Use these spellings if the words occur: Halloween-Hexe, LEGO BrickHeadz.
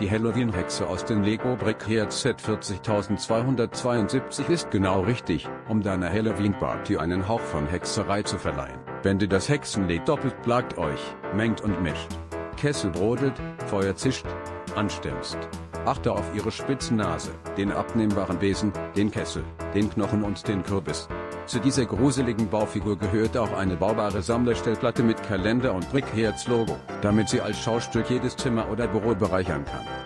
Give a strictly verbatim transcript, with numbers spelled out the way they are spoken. Die Halloween-Hexe aus dem LEGO BrickHeadz Set vierzig zwei sieben zwei ist genau richtig, um deiner Halloween-Party einen Hauch von Hexerei zu verleihen. Wende das Hexenlied doppelt, plagt euch, mengt und mischt. Kessel brodelt, Feuer zischt, anstimst. Achte auf ihre spitze Nase, den abnehmbaren Besen, den Kessel, den Knochen und den Kürbis. Zu dieser gruseligen Baufigur gehört auch eine baubare Sammlerstellplatte mit Kalender und BrickHeadz-Logo, damit sie als Schaustück jedes Zimmer oder Büro bereichern kann.